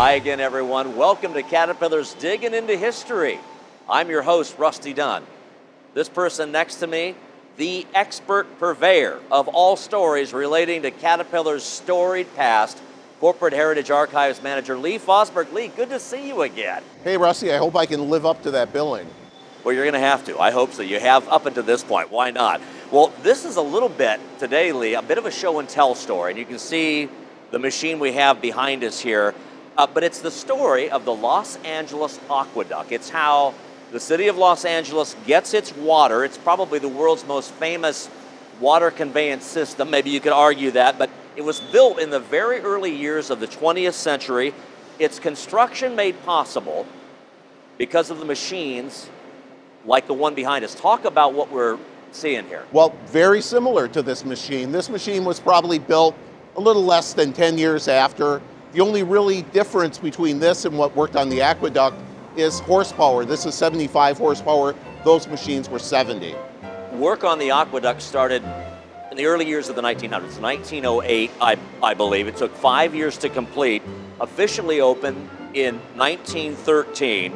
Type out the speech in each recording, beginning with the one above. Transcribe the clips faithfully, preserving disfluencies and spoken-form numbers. Hi again, everyone. Welcome to Caterpillar's Diggin' Into History. I'm your host, Rusty Dunn. This person next to me, the expert purveyor of all stories relating to Caterpillar's storied past, Corporate Heritage Archives Manager Lee Fosberg. Lee, good to see you again. Hey, Rusty, I hope I can live up to that billing. Well, you're going to have to. I hope so. You have up until this point. Why not? Well, this is a little bit, today, Lee, a bit of a show-and-tell story. And you can see the machine we have behind us here. Uh, but it's the story of the Los Angeles Aqueduct. It's how the city of Los Angeles gets its water. It's probably the world's most famous water conveyance system. Maybe you could argue that, but it was built in the very early years of the twentieth century. Its construction made possible because of the machines like the one behind us. Talk about what we're seeing here. Well, very similar to this machine. This machine was probably built a little less than ten years after. The only really difference between this and what worked on the aqueduct is horsepower. This is seventy-five horsepower. Those machines were seventy. Work on the aqueduct started in the early years of the nineteen hundreds, nineteen oh eight, I, I believe. It took five years to complete, officially opened in nineteen thirteen.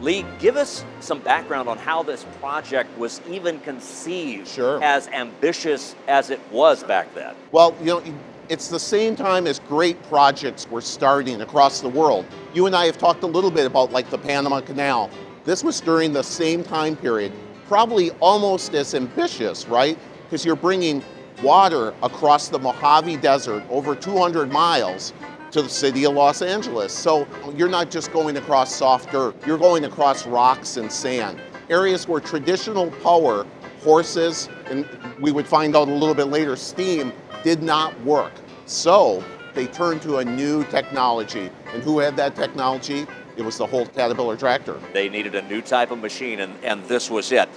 Lee, give us some background on how this project was even conceived, sure, as ambitious as it was back then. Well, you know, it's the same time as great projects were starting across the world. You and I have talked a little bit about like the Panama Canal. This was during the same time period, probably almost as ambitious, right? Because you're bringing water across the Mojave Desert over two hundred miles to the city of Los Angeles. So you're not just going across soft dirt, you're going across rocks and sand. Areas where traditional power, horses, and we would find out a little bit later, steam, did not work. So they turned to a new technology. And who had that technology? It was the Holt Caterpillar tractor. They needed a new type of machine, and, and this was it.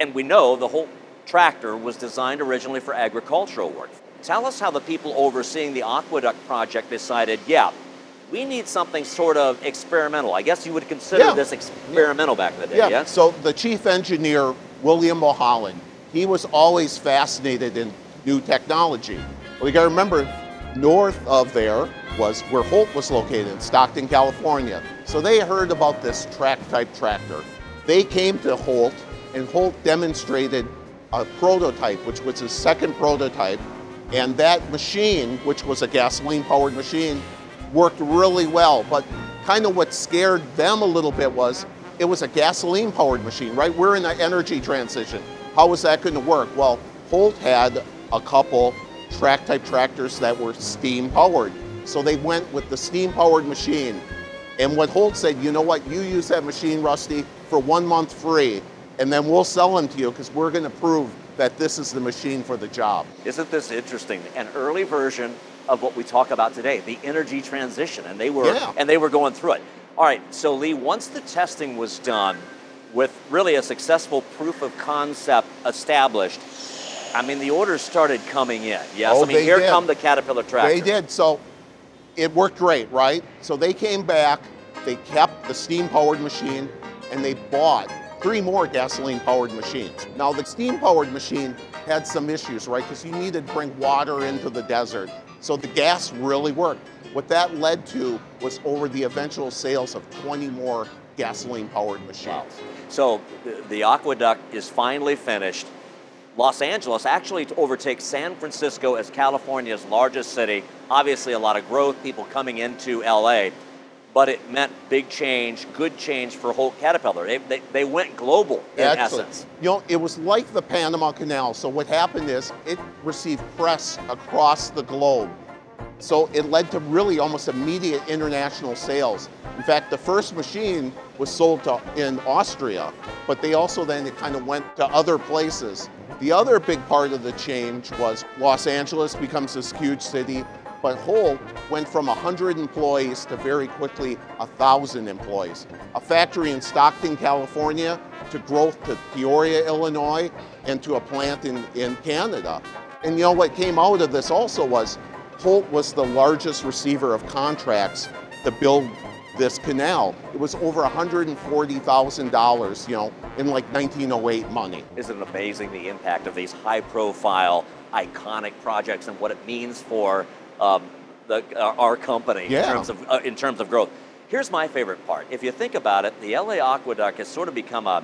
And we know the Holt tractor was designed originally for agricultural work. Tell us how the people overseeing the aqueduct project decided, yeah, we need something sort of experimental. I guess you would consider yeah. this experimental yeah. back in the day, yeah. yeah? So the chief engineer, William O'Holland, he was always fascinated in new technology. Well, you gotta remember, north of there was where Holt was located, Stockton, California. So they heard about this track type tractor. They came to Holt, and Holt demonstrated a prototype, which was his second prototype. And that machine, which was a gasoline powered machine, worked really well. But kind of what scared them a little bit was, it was a gasoline powered machine, right? We're in an energy transition. How was that gonna work? Well, Holt had a couple track type tractors that were steam powered. So they went with the steam powered machine. And what Holt said, you know what, you use that machine, Rusty, for one month free, and then we'll sell them to you because we're gonna prove that this is the machine for the job. Isn't this interesting? An early version of what we talk about today, the energy transition, and they were, yeah. and they were going through it. All right, so Lee, once the testing was done with really a successful proof of concept established, I mean, the orders started coming in. Yes, oh, I mean, here did. come the Caterpillar tractor. They did, so it worked great, right? So they came back, they kept the steam-powered machine, and they bought three more gasoline-powered machines. Now, the steam-powered machine had some issues, right? Because you needed to bring water into the desert. So the gas really worked. What that led to was over the eventual sales of twenty more gasoline-powered machines. Wow. So the, the aqueduct is finally finished. Los Angeles actually overtakes San Francisco as California's largest city. Obviously a lot of growth, people coming into L A, but it meant big change, good change for Holt Caterpillar. They, they, they went global in Excellent. essence. You know, it was like the Panama Canal. So what happened is it received press across the globe. So it led to really almost immediate international sales. In fact, the first machine was sold to, in Austria, but they also then it kind of went to other places. The other big part of the change was Los Angeles becomes this huge city, but Holt went from one hundred employees to very quickly one thousand employees. A factory in Stockton, California, to growth to Peoria, Illinois, and to a plant in, in Canada. And you know what came out of this also was Holt was the largest receiver of contracts to build this canal. It was over one hundred forty thousand dollars, you know, in like nineteen oh eight money. Isn't it amazing the impact of these high profile, iconic projects and what it means for um, the, uh, our company yeah. in terms of uh, in terms of growth. Here's my favorite part. If you think about it, the L A Aqueduct has sort of become a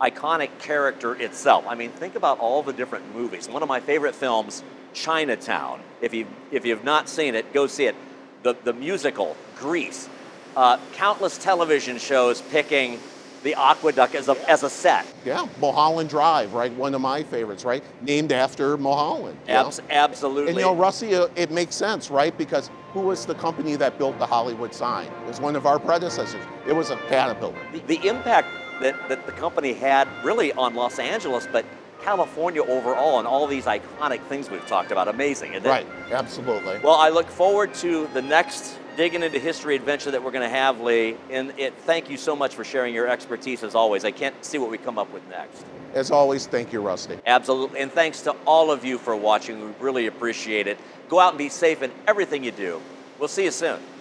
iconic character itself. I mean, think about all the different movies. One of my favorite films, Chinatown. If you if you've not seen it, go see it. The the musical, Grease. Uh, countless television shows picking the aqueduct as a, yeah. as a set. Yeah, Mulholland Drive, right? One of my favorites, right? Named after Mulholland. Abs know? Absolutely. And you know, Rusty, it makes sense, right? Because who was the company that built the Hollywood sign? It was one of our predecessors. It was a Caterpillar. The, the impact that, that the company had really on Los Angeles, but California overall, and all these iconic things we've talked about, amazing, isn't it? Right, absolutely. Well, I look forward to the next Digging Into History adventure that we're going to have, Lee, and it, thank you so much for sharing your expertise as always. I can't see what we come up with next. As always, thank you, Rusty. Absolutely, and thanks to all of you for watching. We really appreciate it. Go out and be safe in everything you do. We'll see you soon.